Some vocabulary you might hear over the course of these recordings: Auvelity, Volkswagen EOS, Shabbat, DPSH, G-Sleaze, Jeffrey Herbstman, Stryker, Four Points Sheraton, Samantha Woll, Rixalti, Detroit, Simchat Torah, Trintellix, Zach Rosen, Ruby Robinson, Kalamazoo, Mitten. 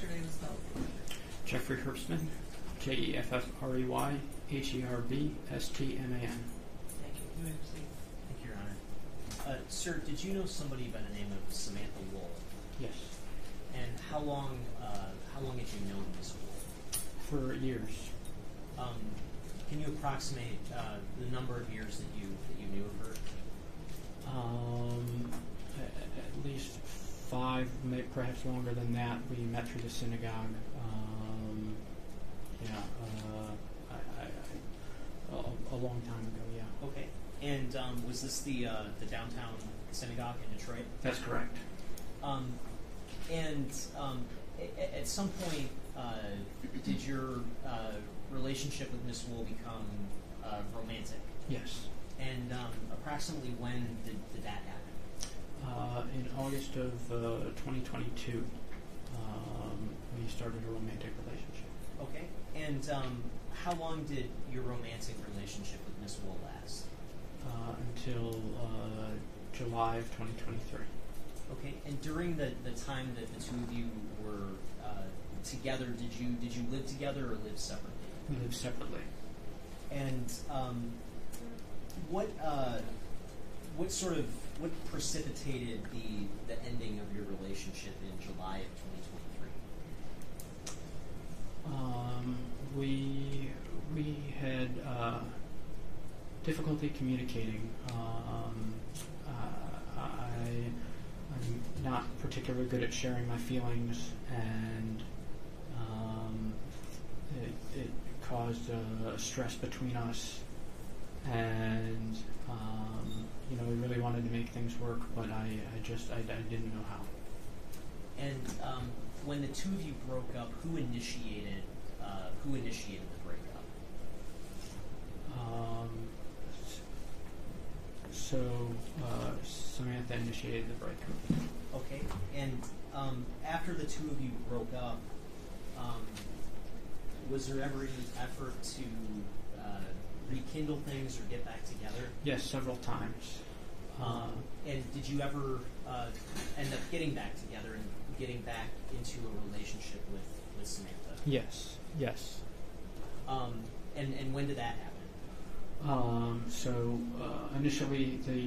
get your name spelled? Jeffrey Herbstman, J-E-F-F-R-E-Y H-E-R-B-S-T-M-A-N. Thank you. You may proceed. Thank you, Your Honor. Sir, did you know somebody by the name of Samantha Woll? Yes. And how long had you known Ms. Woll? For years. Can you approximate the number of years that you knew of her? At least 5, maybe perhaps longer than that. We met through the synagogue. A long time ago. Yeah. Okay. And was this the downtown synagogue in Detroit? That's correct. At some point, did your relationship with Miss Woll become romantic? Yes. And approximately when did that happen? In August of 2022, we started a romantic relationship. Okay. And how long did your romantic relationship with Miss Woll last? Until July of 2023. Okay. And during the time that the two of you were together, did you live together or live separately? We lived separately. And what precipitated the ending of your relationship in July of 2023? We had difficulty communicating. I'm not particularly good at sharing my feelings, and it caused stress between us. And we really wanted to make things work, but I just didn't know how. And when the two of you broke up, who initiated the breakup? So Samantha initiated the breakup. Okay. And after the two of you broke up, was there ever any effort to rekindle things or get back together? Yes, several times. And did you ever end up getting back together and getting back into a relationship with Samantha? Yes, yes. And when did that happen? Initially, the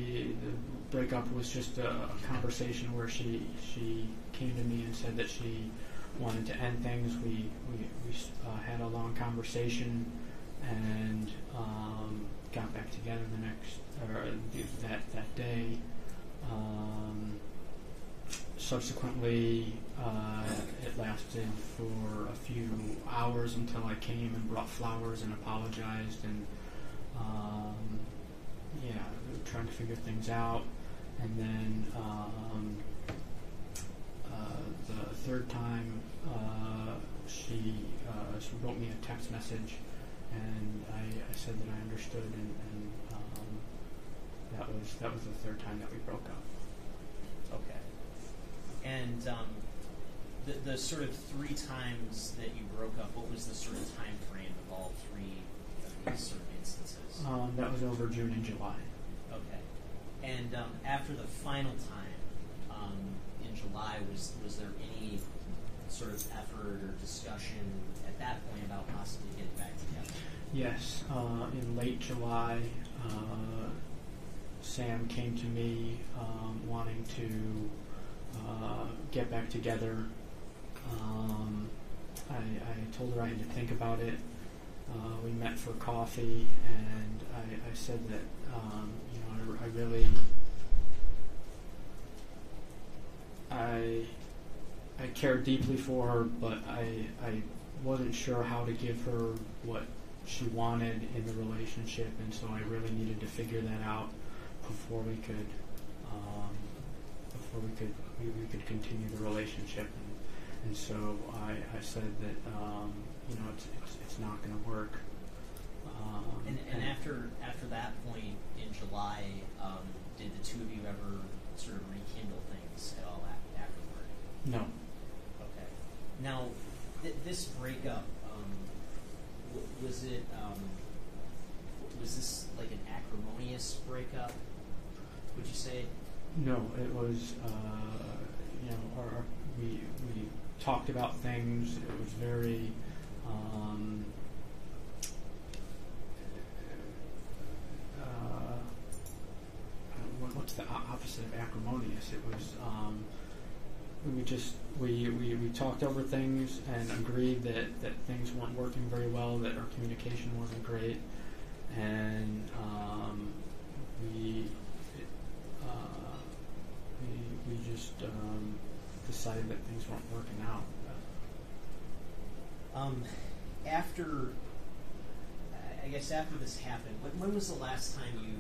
breakup was just a conversation where she came to me and said that she wanted to end things. We had a long conversation and got back together that day. Subsequently, it lasted for a few hours until I came and brought flowers and apologized and trying to figure things out. And then the third time, she wrote me a text message, and I said that I understood, and that was the third time that we broke up. Okay. And the sort of 3 times that you broke up, what was the sort of time frame of all 3 of these sort of instances? That was over June and July. Okay. And after the final time in July, was there any sort of effort or discussion at that point about possibly getting back together? Yes. In late July, Sam came to me wanting to get back together. I told her I had to think about it. We met for coffee, and I said that I cared deeply for her, but I wasn't sure how to give her what she wanted in the relationship, and so I really needed to figure that out before we could we could continue the relationship, and so I said that it's not going to work. And after that point in July, did the two of you ever sort of rekindle things at all afterward? No. Okay. Now, this breakup, was this like an acrimonious breakup? Would you say? No, it was, we talked about things. It was very what's the opposite of acrimonious? It was we talked over things and agreed that things weren't working very well, that our communication wasn't great, and we just decided that things weren't working out. After this happened, when was the last time you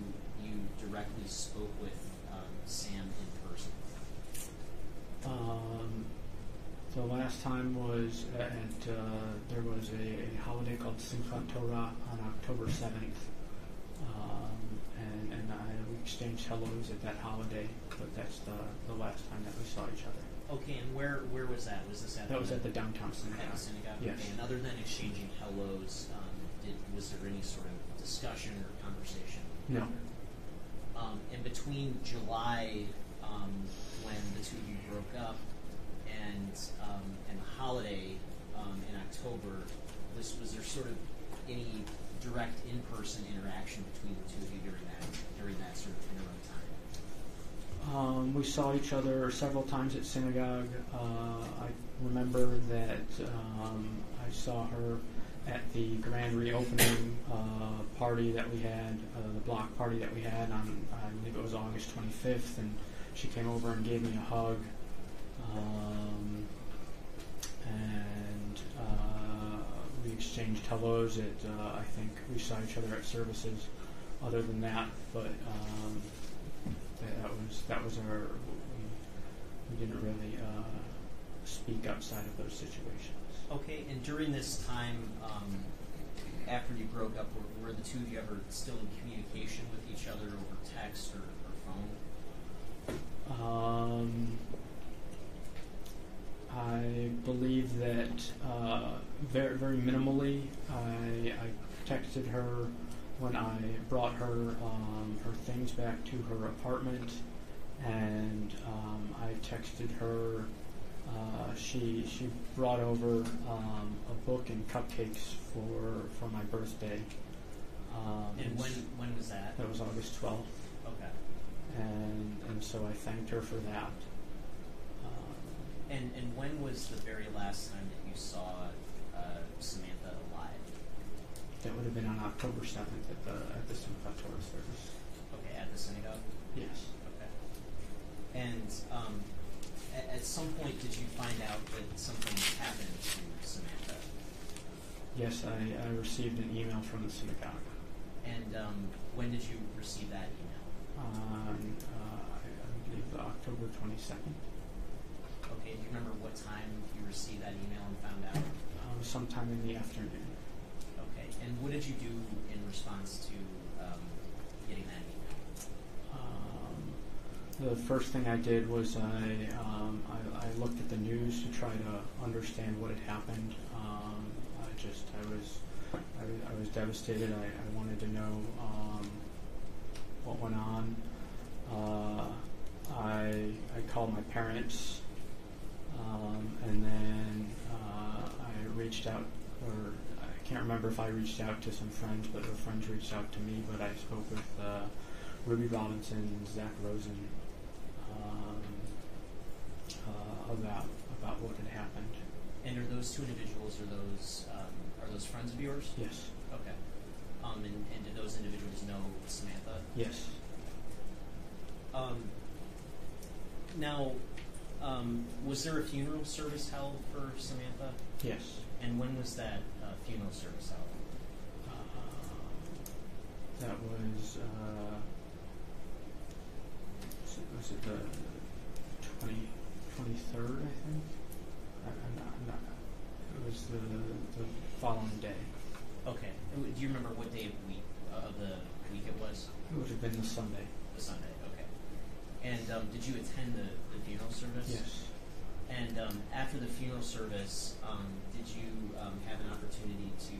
directly spoke with Sam in person? The last time was there was a holiday called Simchat Torah on October 7th, and we exchanged hellos at that holiday, but that's the last time that we saw each other. Okay, and where was that? Was this at? That was at the downtown synagogue. Yes. Okay, and other than exchanging hellos, was there any sort of discussion or conversation? No. And between July, when the two of you broke up, and the holiday in October, was there sort of any direct in-person interaction between the two of you during that sort of interim time? We saw each other several times at synagogue. I remember that I saw her at the grand reopening party that we had, the block party that we had on, I believe it was August 25th, and she came over and gave me a hug. We exchanged hellos at, I think we saw each other at services other than that, but that was our, we didn't really speak outside of those situations. Okay, and during this time, after you broke up, were the two of you ever still in communication with each other over text or phone? I believe that very, very minimally. I texted her when I brought her her things back to her apartment, and I texted her. She brought over a book and cupcakes for my birthday. And when was that? That was August 12th. Okay. And so I thanked her for that. And when was the very last time that you saw Samantha alive? That would have been on October 7th at the Simchat Torah service. Okay, at the synagogue? Yes. Okay. And at some point, did you find out that something happened to Samantha? Yes, I received an email from the synagogue. And when did you receive that email? I believe October 22nd. Okay, do you remember what time you received that email and found out? Sometime in the afternoon. Okay, and what did you do in response to getting that email? The first thing I did was I looked at the news to try to understand what had happened. I was devastated. I wanted to know what went on. I called my parents, and then I reached out, or I can't remember if I reached out to some friends, but her friends reached out to me. But I spoke with Ruby Robinson, Zach Rosen, about what had happened. And are those two individuals, are those friends of yours? Yes. Okay. And did those individuals know Samantha? Yes. Now, was there a funeral service held for Samantha? Yes. And when was that funeral service held? That was, was it the 23rd, I think? I'm not. It was the following day. Okay. Do you remember what day of the week it was? It would have been the Sunday. The Sunday. Okay. And did you attend the funeral service? Yes. And after the funeral service, did you have an opportunity to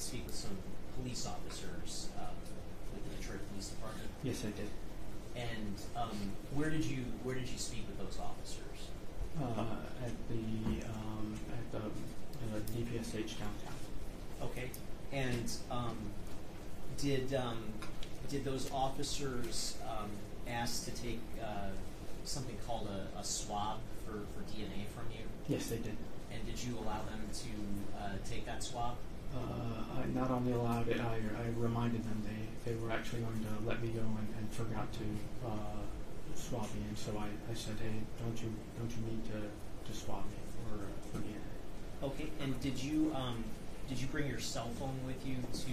speak with some police officers with the Detroit Police Department? Yes, I did. And where did you speak with those officers? at the DPSH downtown. Okay. And did those officers ask to take something called a swab for DNA from you? Yes, they did. And did you allow them to take that swab? I not only allowed it, I reminded them they were actually going to let me go and forgot to swab me, and so I said, hey, don't you need to swab me for DNA? Okay, and did you bring your cell phone with you to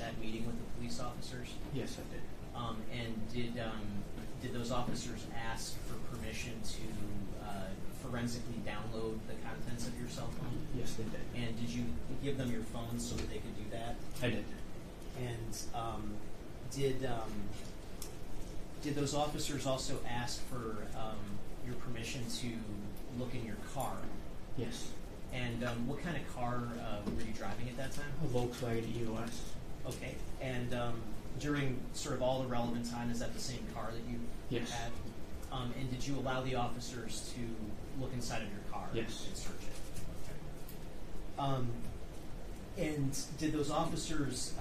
that meeting with the police officers? Yes, I did. And did those officers ask for permission to forensically download the contents of your cell phone? Yes, they did. And did you give them your phone so that they could do that? I did. And did those officers also ask for your permission to look in your car? Yes. And what kind of car were you driving at that time? A Volkswagen EOS. Okay. And during sort of all the relevant time, is that the same car that you yes. had? And did you allow the officers to look inside of your car yes. and search it? Okay. And did those officers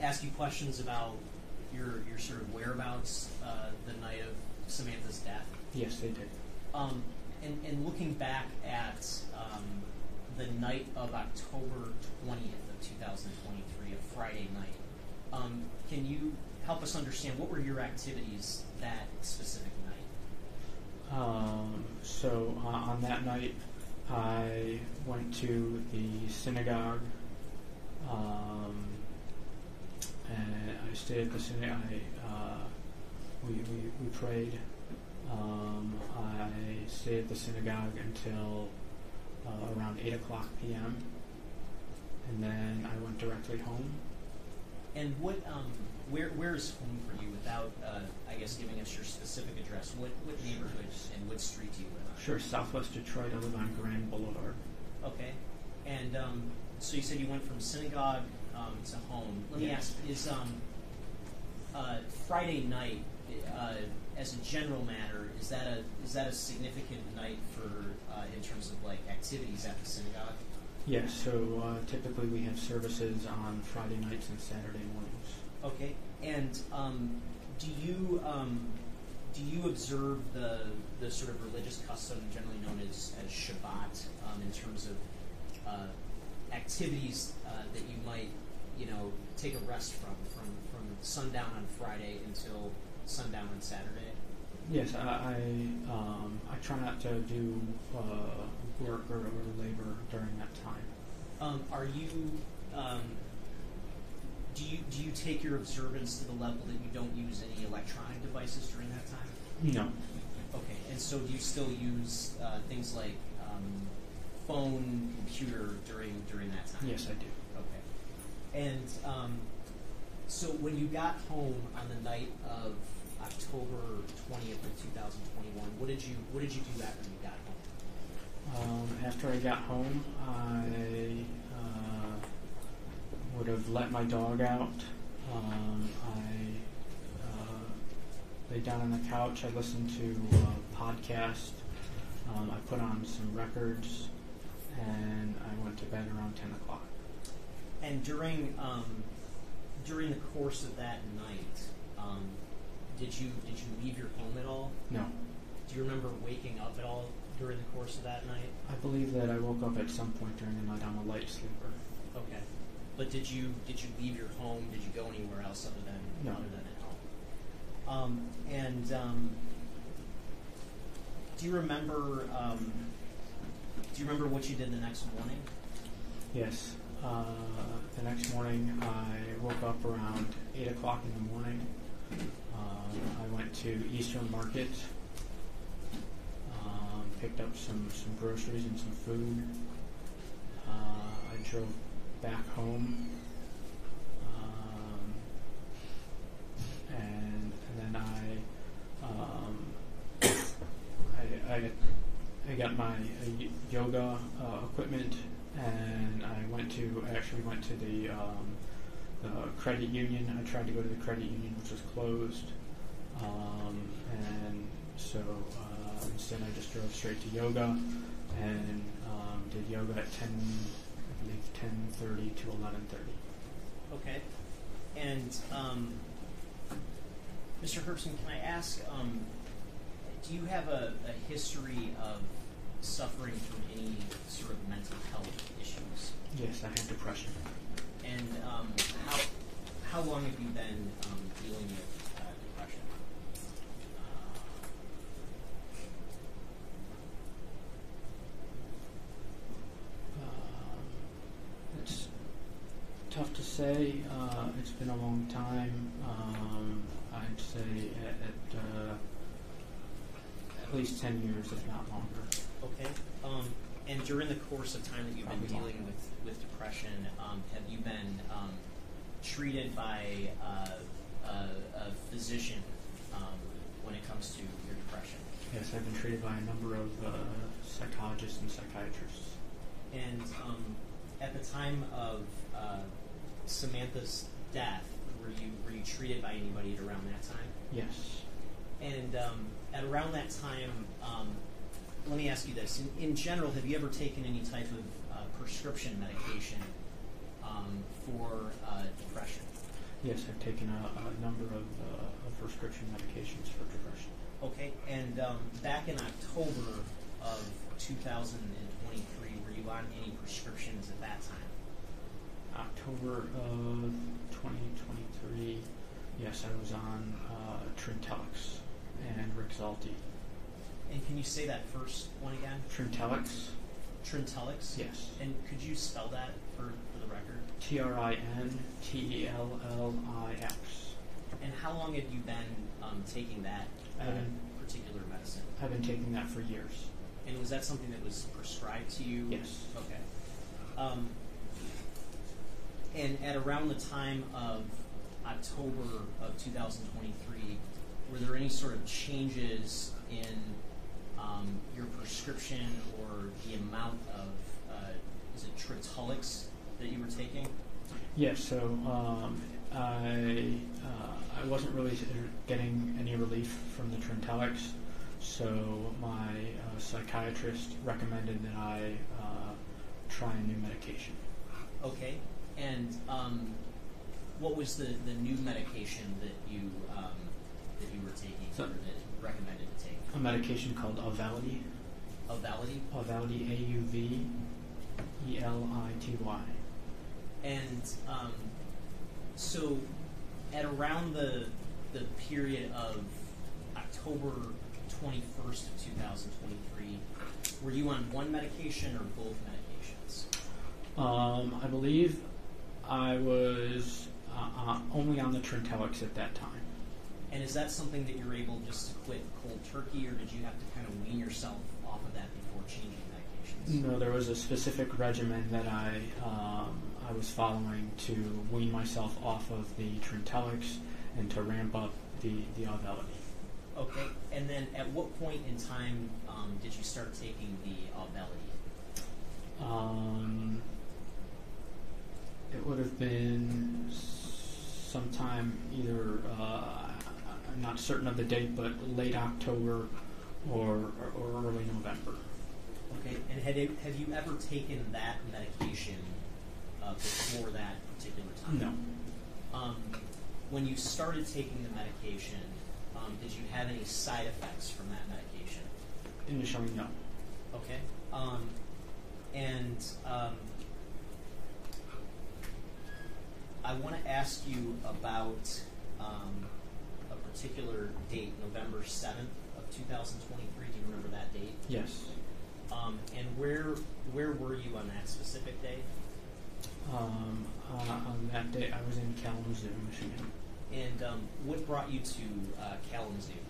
ask you questions about your sort of whereabouts the night of Samantha's death? Yes, they did. And looking back at the night of October 20th of 2023, a Friday night, can you help us understand what were your activities that specific night? So on that night, I went to the synagogue, and I stayed at the synagogue. We prayed. I stayed at the synagogue until around 8:00 p.m. and then I went directly home. And what? Where is home for you? Without, I guess, giving us your specific address, what neighborhood and what street do you live on? Sure, Southwest Detroit. I live on Grand Boulevard. Okay, and so you said you went from synagogue to home. Let me ask: is Friday night? As a general matter, is that a significant night for in terms of like activities at the synagogue? Yes. So typically we have services on Friday nights and Saturday mornings. Okay. And do you observe the sort of religious custom generally known as Shabbat in terms of activities that you might take a rest from sundown on Friday until sundown on Saturday? Yes, I try not to do work or labor during that time. Do you take your observance to the level that you don't use any electronic devices during that time? No. Okay, and so do you still use things like phone, computer during that time? Yes, I do. Okay, and so when you got home on the night of October 20th of 2021, what did you do after you got home? After I got home, I would have let my dog out. I laid down on the couch. I listened to a podcast. I put on some records, and I went to bed around 10:00. And during the course of that night, did you leave your home at all? No. Do you remember waking up at all during the course of that night? I believe that I woke up at some point during the night. I'm a light sleeper. Okay. But did you leave your home? Did you go anywhere else other than at home? Do you remember what you did the next morning? Yes. The next morning, I woke up around 8:00 in the morning. I went to Eastern Market, picked up some groceries and some food. I drove back home, and then I got my yoga equipment. And I actually went to the credit union. I tried to go to the credit union, which was closed. And so Instead, I just drove straight to yoga and did yoga at 10:30 to 11:30. Okay. And Mr. Herbstman, can I ask, do you have a history of suffering from any sort of mental health issues? Yes, I have depression. And how long have you been dealing with depression? It's tough to say. It's been a long time. I'd say at least 10 years, if not longer. Okay. And during the course of time that you've been dealing with depression, have you been treated by a physician when it comes to your depression? Yes, I've been treated by a number of psychologists and psychiatrists. And at the time of Samantha's death, were you treated by anybody at around that time? Yes. And at around that time, let me ask you this. In general, have you ever taken any type of prescription medication for depression? Yes, I've taken a number of prescription medications for depression. Okay, and back in October of 2023, were you on any prescriptions at that time? October of 2023, yes, I was on Trintellix and Rixalti. And can you say that first one again? Trintellix. Trintellix? Yes. And could you spell that for the record? Trintellix. And how long have you been taking that particular medicine? I've been taking that for years. And was that something that was prescribed to you? Yes. Okay. And at around the time of October of 2023, were there any sort of changes in your prescription or the amount of, is it Trintellix that you were taking? Yes, so I wasn't really getting any relief from the Trintellix, so my psychiatrist recommended that I try a new medication. Okay, and what was the new medication that you were taking, so, or that recommended to take? A medication called Auvelity. Auvelity? Auvelity, Auvelity. And so at around the period of October 21st of 2023, were you on one medication or both medications? I believe I was only on the Trintellix at that time. And is that something that you're able just to quit cold turkey, or did you have to kind of wean yourself off of that before changing medications? No, there was a specific regimen that I was following to wean myself off of the Trintellix and to ramp up the Auvelity. Okay, and then at what point in time did you start taking the Auvelity? It would have been sometime either... I'm not certain of the date, but late October or early November. Okay, and have you ever taken that medication before that particular time? No. When you started taking the medication, did you have any side effects from that medication? Initially, no. Okay. I want to ask you about... particular date, November 7th of 2023. Do you remember that date? Yes. And where were you on that specific day? On that day, I was in Kalamazoo, Michigan. And what brought you to Kalamazoo?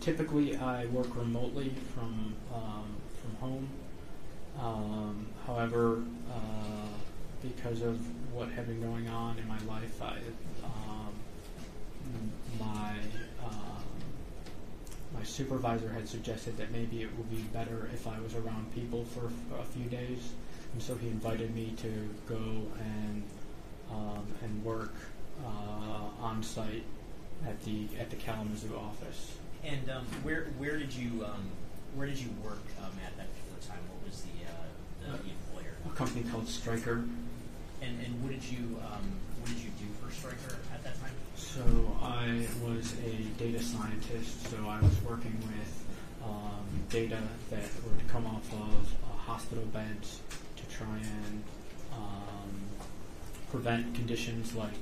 Typically, I work remotely from home. However, because of what had been going on in my life, my supervisor had suggested that maybe it would be better if I was around people for a few days, and so he invited me to go and work on site at the Kalamazoo office. And where did you work at that particular time? What was the employer? A company called Stryker. And what did you do for Stryker at that time? So I was a data scientist. So I was working with data that were to come off of hospital beds to try and prevent conditions like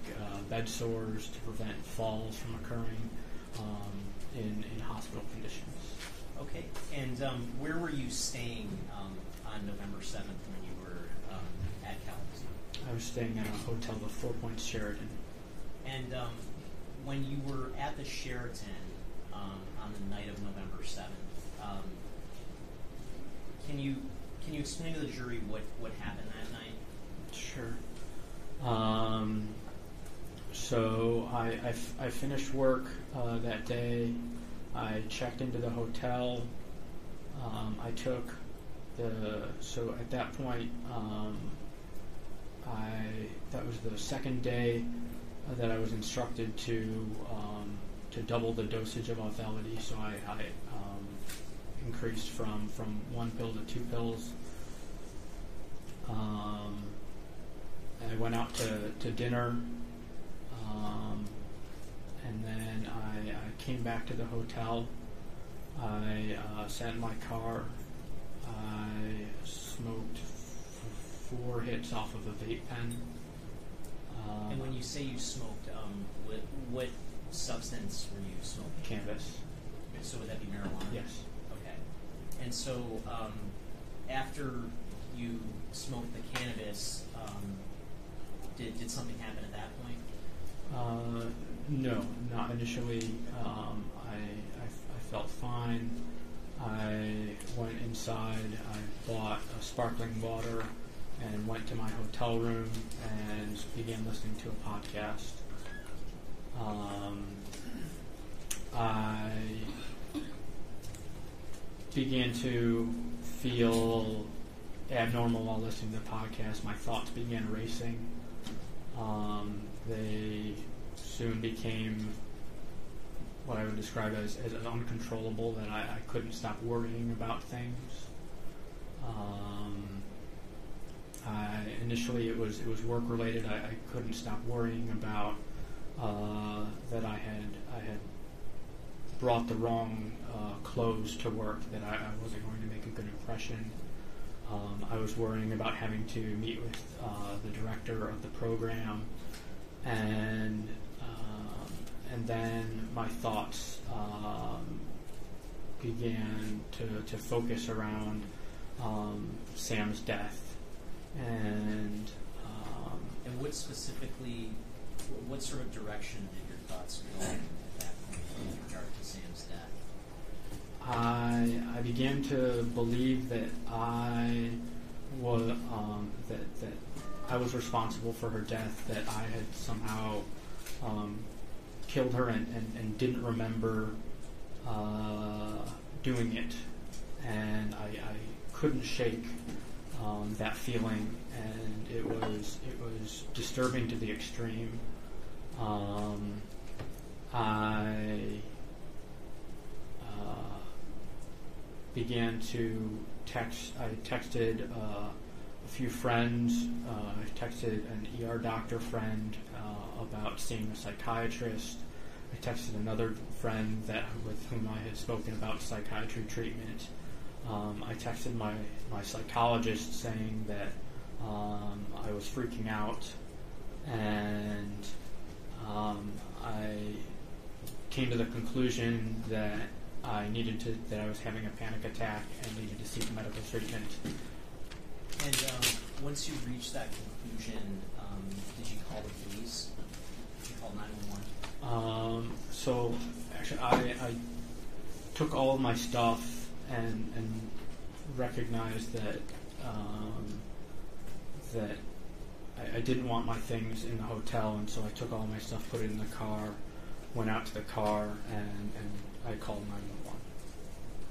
bed sores, to prevent falls from occurring in hospital conditions. Okay, and where were you staying on November 7th when you were at Kalamazoo? I was staying at a hotel, the Four Points Sheraton. And when you were at the Sheraton on the night of November 7th, can you explain to the jury what happened that night? Sure. So I finished work that day. I checked into the hotel. So at that point, that was the second day that I was instructed to double the dosage of Auvelity. So I increased from one pill to two pills. I went out to dinner, and then I came back to the hotel. I sat in my car. I smoked four hits off of a vape pen. And when you say you smoked, what substance were you smoking? Cannabis. So would that be marijuana? Yes. Okay. And so after you smoked the cannabis, did something happen at that point? No, not initially. I felt fine. I went inside. I bought a sparkling water and went to my hotel room and began listening to a podcast. I began to feel abnormal while listening to the podcast. My thoughts began racing. They soon became what I would describe as uncontrollable, that I couldn't stop worrying about things. Initially it was work related. I couldn't stop worrying about that I had brought the wrong clothes to work, that I wasn't going to make a good impression. I was worrying about having to meet with the director of the program, and then my thoughts began to focus around Sam's death, and what specifically, what sort of direction did your thoughts go at that point in regard to Sam's death? I began to believe that that I was responsible for her death, that I had somehow killed her and didn't remember doing it, and I couldn't shake that feeling, and it was disturbing to the extreme. I began to text. I texted a few friends. I texted an ER doctor friend about seeing a psychiatrist. I texted another friend with whom I had spoken about psychiatry treatment. I texted my psychologist saying that I was freaking out, and I came to the conclusion that I was having a panic attack and needed to seek medical treatment. And once you reached that conclusion, did you call the police? Did you call 911? So actually, I took all of my stuff and recognized that that I didn't want my things in the hotel, and so I took all my stuff, put it in the car, went out to the car, and I called 911.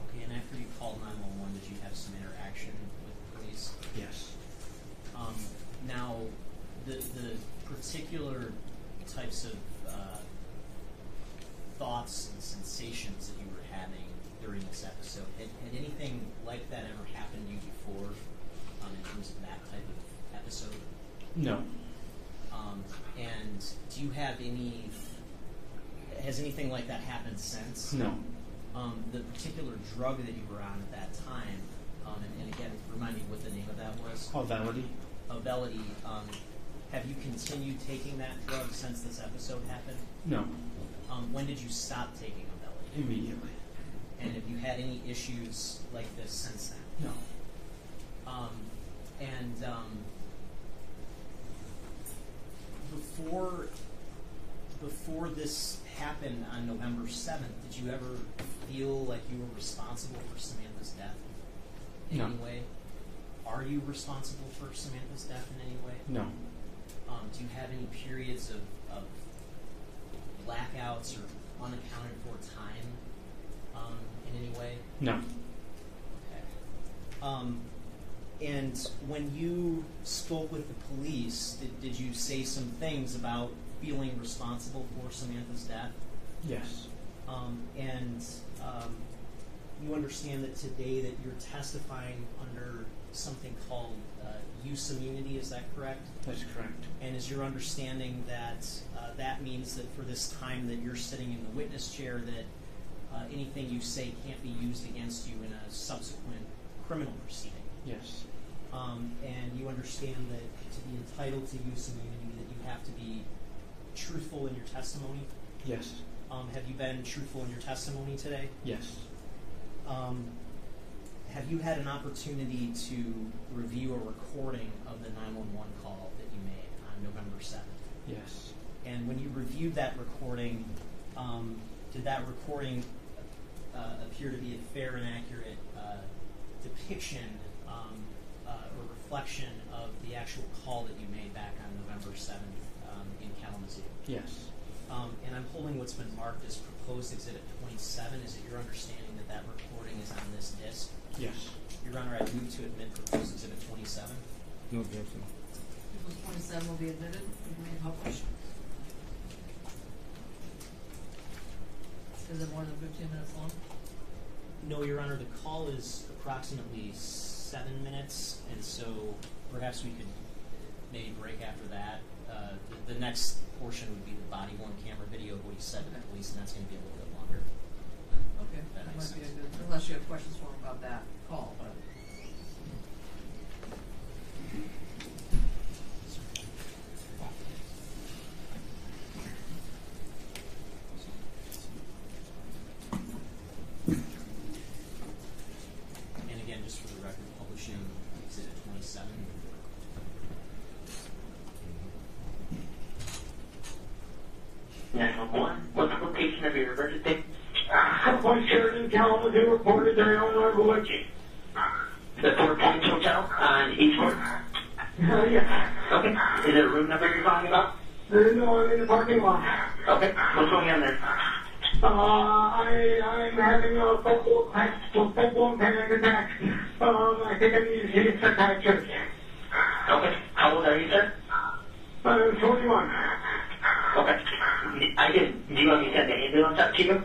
Okay, and after you called 911, did you have some interaction with the police? Yes. Now, the particular types of thoughts and sensations that you were having during this episode. Had anything like that ever happened to you before, in terms of that type of episode? No. And do you have any... Has anything like that happened since? No. The particular drug that you were on at that time, and again, remind me what the name of that was. Auvelity. Auvelity. Have you continued taking that drug since this episode happened? No. When did you stop taking Auvelity? Immediately. And have you had any issues like this since then? No. Before this happened on November 7th, did you ever feel like you were responsible for Samantha's death in any way? Are you responsible for Samantha's death in any way? No. Do you have any periods of blackouts or unaccounted for time in any way? No. Okay. And when you spoke with the police, did you say some things about feeling responsible for Samantha's death? Yes. And you understand that today that you're testifying under something called use immunity, is that correct? That's correct. And is your understanding that that means that for this time that you're sitting in the witness chair that anything you say can't be used against you in a subsequent criminal proceeding? Yes. And you understand that to be entitled to use immunity that you have to be truthful in your testimony? Yes. Have you been truthful in your testimony today? Yes. Have you had an opportunity to review a recording of the 911 call that you made on November 7th? Yes. And when you reviewed that recording, did that recording appear to be a fair and accurate depiction or reflection of the actual call that you made back on November 7th? In Kalamazoo. Yes. And I'm holding what's been marked as proposed Exhibit 27. Is it your understanding that that recording is on this disc? Yes. Your Honor, I move to admit proposed Exhibit 27. No objection. Proposed 27 will be admitted and made published. Is it more than 15 minutes long? No, Your Honor. The call is approximately 7 minutes, and so perhaps we could maybe break after that. The next portion would be the body-worn camera video of what he said to the police, and that's going to be a little bit longer. Okay, that might be a good, unless you have questions for him about that call. But. And again, just for the record, publishing Exhibit 27. National 1, what's the location of your emergency? Four Points Sheraton, Kalamazoo, reported their Illinois religion. The Four Points Hotel on Eastwood? Yes. Okay. Is it a room number you're talking about? No, I'm in the parking lot. Okay. What's going on there? I'm having a full-blown panic attack. I think I need to see a psychiatrist. Okay. How old are you, sir? I'm 41. Okay. Do you want me to send the ambulance up to you?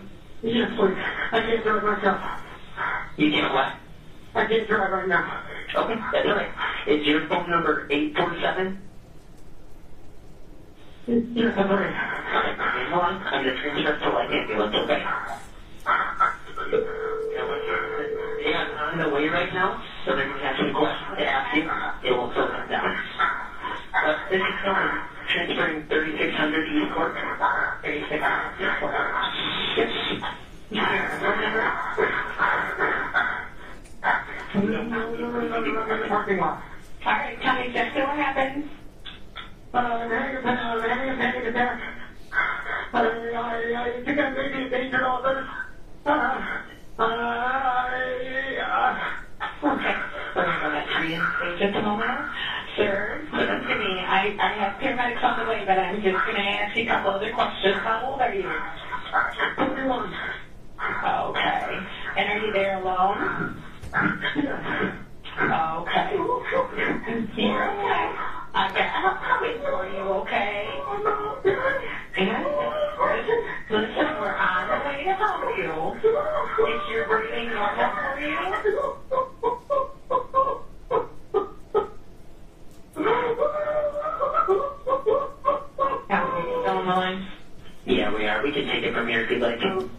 Yes, please. I can't drive myself. You can't what? I can't drive right now. Okay, that's all right. Is your phone number 847? Yes, that's all right. Okay, hold on. I'm going to transfer to light ambulance, okay? They are on the way right now, so they're going to have some questions to ask you. It won't slow them down. This is fine. Transferring 3600 East Court. 3600 East Court. Yes. No, parking lot. All right, tell me exactly what happened. I'm having a panic attack. I think I may be a danger to others. Okay. We're going to go back to you in just a moment. Sir, listen to me. I have paramedics on the way, but I'm just going to ask you a couple other questions. How old are you? 41. Okay. And are you there alone? Yes. Okay. You're okay. I got help for you, okay? Good. Listen, we're on Yeah, we are. We can take it from here if you'd like to.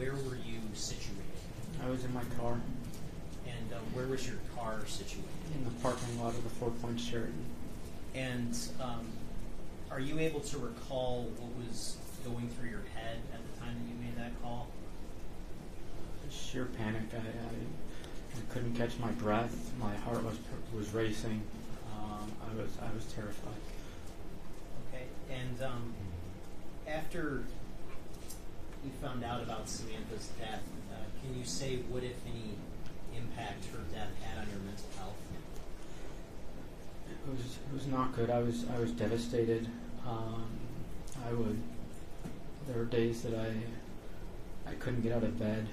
where were you situated? I was in my car. And where was your car situated? In the parking lot of the Four Points Sheraton. And are you able to recall what was going through your head at the time that you made that call? Sheer panic. I couldn't catch my breath. My heart was racing. I was terrified. Okay. And after you found out about Samantha's death, can you say what, if any, impact her death had on your mental health? It was not good. I was devastated. There were days that I couldn't get out of bed.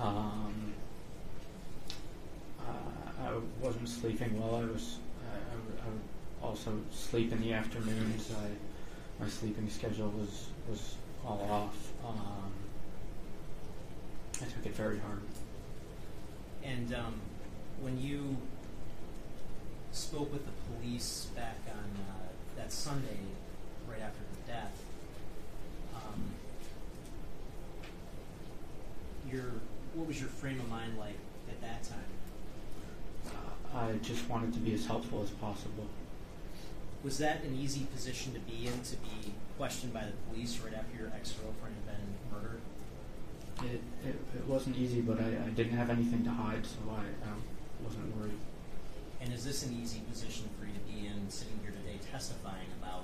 I wasn't sleeping well. I would also sleep in the afternoons. My sleeping schedule was all off. I took it very hard. And when you spoke with the police back on that Sunday, right after the death, what was your frame of mind like at that time? I just wanted to be as helpful as possible. Was that an easy position to be in, to be questioned by the police right after your ex-girlfriend had been murdered? It wasn't easy, but I didn't have anything to hide, so I wasn't worried. And is this an easy position for you to be in, sitting here today testifying about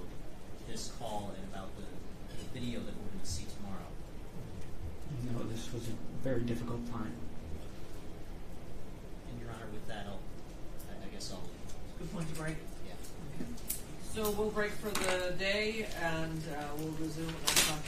this call and about the video that we're going to see tomorrow? No, this was a very difficult time. And, Your Honor, with that, I guess I'll... Good point to break. Yeah. Okay. So we'll break for the day, and we'll resume at